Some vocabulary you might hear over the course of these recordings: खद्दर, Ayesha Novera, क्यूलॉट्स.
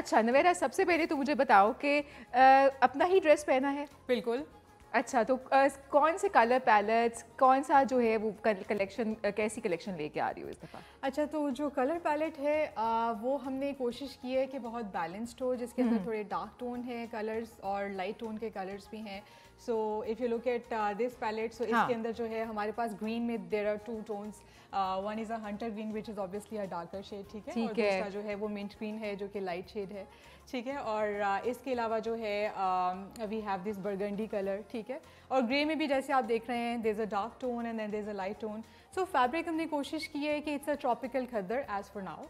अच्छा नवेरा, सबसे पहले तो मुझे बताओ कि अपना ही ड्रेस पहना है? बिल्कुल। अच्छा, तो कौन से कलर पैलेट्स, कौन सा जो है वो कलेक्शन, कैसी कलेक्शन लेके आ रही हो इस दफ़ा? अच्छा, तो जो कलर पैलेट है वो हमने कोशिश की है कि बहुत बैलेंस्ड हो, जिसके अंदर थोड़े डार्क टोन है कलर्स और लाइट टोन के कलर्स भी हैं। So if you look at this palette, so इसके अंदर जो है हमारे पास ग्रीन में there are two tones, one is a hunter green which is obviously a darker shade, ठीक है, और दूसरा जो है वो मिंट ग्रीन है जो कि लाइट शेड है, ठीक है, और इसके अलावा जो है we have this burgundy colour, ठीक है, और ग्रे में भी जैसे आप देख रहे हैं there is a dark tone and there is a light tone. So fabric हमने कोशिश की है कि it's a tropical खद्दर as for now,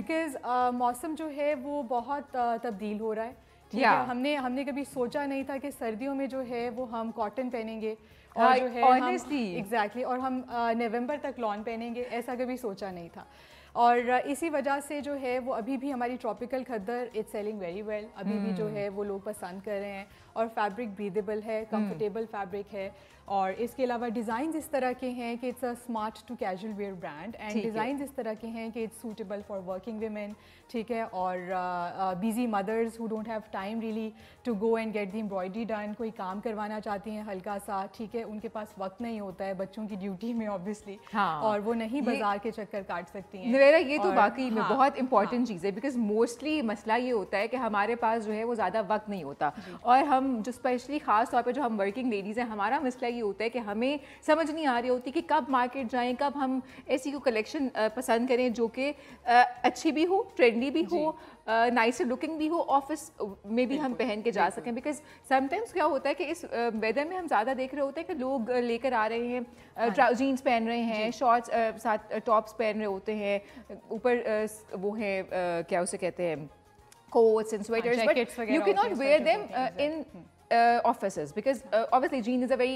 because मौसम जो है वो बहुत तब्दील हो रहा है, ठीक है, हमने कभी सोचा नहीं था कि सर्दियों में जो है वो हम कॉटन पहनेंगे और जो है ऑनेस्टली एग्जैक्टली और हम नवंबर तक लॉन पहनेंगे, ऐसा कभी सोचा नहीं था, और इसी वजह से जो है वो अभी भी हमारी tropical खद्दर it's selling very well, अभी भी जो है वो लोग पसंद कर रहे हैं, और फैब्रिक ब्रीदेबल है, कंफर्टेबल फैब्रिक है, और इसके अलावा डिज़ाइन इस तरह के हैं कि it's a smart to casual wear brand, and design इस तरह के हैं कि it's suitable for working women, ठीक है, और busy mothers who don't have time really to go and get the embroidery done, कोई काम करवाना चाहती हैं हल्का सा, ठीक है, उनके पास वक्त नहीं होता है बच्चों की ड्यूटी में ऑब्वियसली, और वो नहीं बाजार के चक्कर काट सकती हैं। नवेरा, ये तो वाकई में बहुत इंपॉर्टेंट चीज़ है, बिकॉज मोस्टली मसला ये होता है कि हमारे पास जो है वो ज़्यादा वक्त नहीं होता, और हम जो स्पेशली ख़ास तौर पर जो हम वर्किंग लेडीज़ हैं, हमारा मसला ये होता है कि हमें समझ नहीं आ रही होती कि कब मार्केट जाएं, कब हम ऐसी को कलेक्शन पसंद करें जो कि अच्छी भी हो, ट्रेंडी भी हो, नाइसर लुकिंग भी हो, ऑफिस में भी हम पहन के जा सकें, बिकॉज समटाइम्स क्या होता है कि इस वेदर में हम ज़्यादा देख रहे होते हैं कि लोग लेकर आ रहे हैं, जीन्स पहन रहे हैं, शॉर्ट्स साथ टॉप्स पहन रहे होते हैं, ऊपर वो है क्या उसे कहते हैं, coats and sweaters, but you cannot wear them in offices because obviously jean is a very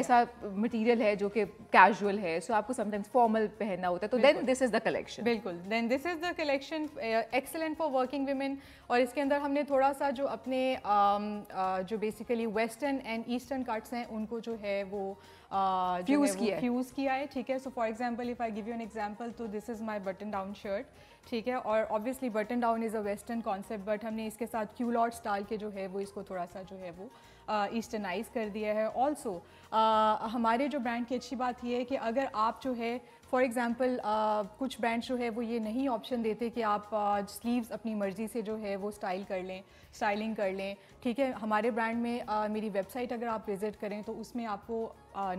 ऐसा material है जो कि casual है, so आपको sometimes formal पहनना होता है, तो then this is the collection, बिल्कुल, then this is the collection excellent for working women, और इसके अंदर हमने थोड़ा सा जो अपने जो basically western and eastern cuts हैं उनको जो है वो फ्यूज़ किया है, ठीक है, so for example if I give you an example, तो this is my button down shirt, ठीक है, और obviously button down is a western concept, but हमने इसके साथ क्यूलॉट्स डाल के जो है वो इसको थोड़ा सा जो है वो ईस्टर्नाइज कर दिया है। ऑल्सो हमारे जो ब्रांड की अच्छी बात यह है कि अगर आप जो है फॉर एग्ज़ाम्पल कुछ ब्रांड्स जो है वो ये नहीं ऑप्शन देते कि आप स्लीव्स अपनी मर्ज़ी से जो है वो स्टाइलिंग कर लें, ठीक है, हमारे ब्रांड में मेरी वेबसाइट अगर आप विज़िट करें तो उसमें आपको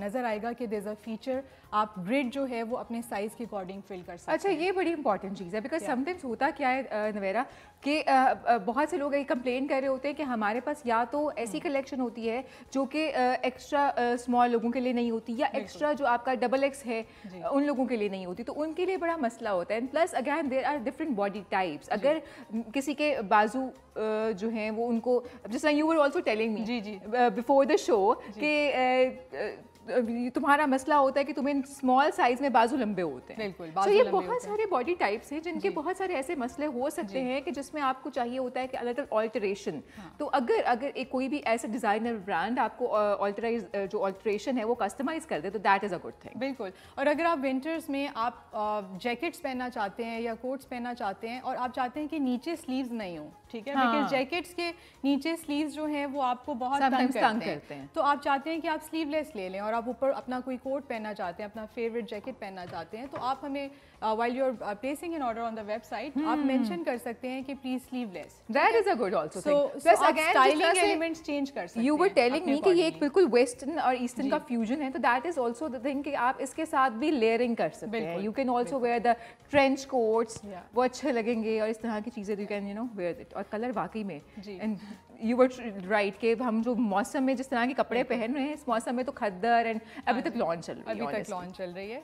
नज़र आएगा कि देयर इज़ अ फीचर, आप ग्रिड जो है वो अपने साइज़ के अकॉर्डिंग फिल कर सकते हैं। अच्छा, ये बड़ी इंपॉर्टेंट चीज़ है, बिकॉज समटाइम्स होता क्या है नवेरा कि बहुत से लोग ये कंप्लेन कर रहे होते हैं कि हमारे पास या तो ऐसी कलेक्शन होती है जो कि एक्स्ट्रा स्मॉल लोगों के लिए नहीं होती, या एक्स्ट्रा जो आपका XXL है उन लोगों के लिए नहीं होती, तो उनके लिए बड़ा मसला होता है। And plus again there are different body types, अगर किसी के बाजू जो हैं वो उनको, जैसा you were also telling me before the show कि तुम्हारा मसला होता है कि तुम्हें स्मॉल साइज में बाजू लंबे होते हैं, बिल्कुल, तो ये बहुत सारे बॉडी टाइप्स हैं जिनके बहुत सारे ऐसे मसले हो सकते हैं कि जिसमें आपको चाहिए होता है कि अलग ऑल्टरेशन, तो अगर एक कोई भी ऐसा डिज़ाइनर ब्रांड आपको जो ऑल्टरेशन है वो कस्टमाइज कर दे तो that is a good thing, बिल्कुल। और अगर आप विंटर्स में आप जैकेट्स पहनना चाहते हैं या कोट्स पहनना चाहते हैं और आप चाहते हैं कि नीचे स्लीव्स नहीं हो, ठीक है, बिकॉज जैकेट्स के नीचे स्लीव्स जो हैं वो आपको बहुत तंग करते हैं, तो आप चाहते हैं कि आप स्लीवलेस ले लें, और आप ऊपर अपना कोई कोट पहनना चाहते हैं, अपना फेवरेट जैकेट पहनना चाहते हैं, तो आप हमें while you are placing an order on the website आप मेंशन कर सकते हैं कि please sleeveless, that is a good also thing. Plus again styling elements change कर सकते हैं, यू वर टेलिंग मी कि ये एक बिल्कुल वेस्टर्न और ईस्टर्न का फ्यूजन है, तो that is also the thing कि आप इसके साथ भी लेयरिंग कर सकते हैं, you can also wear the trench coats, वो अच्छे लगेंगे, और इस तरह की चीजें you can you know wear it. और कलर वाकई में, एंड यू वर राइट कि हम जो मौसम में जिस तरह के कपड़े पहन रहे हैं इस मौसम में तो खद्दर, एंड अभी तक लॉन चल रही है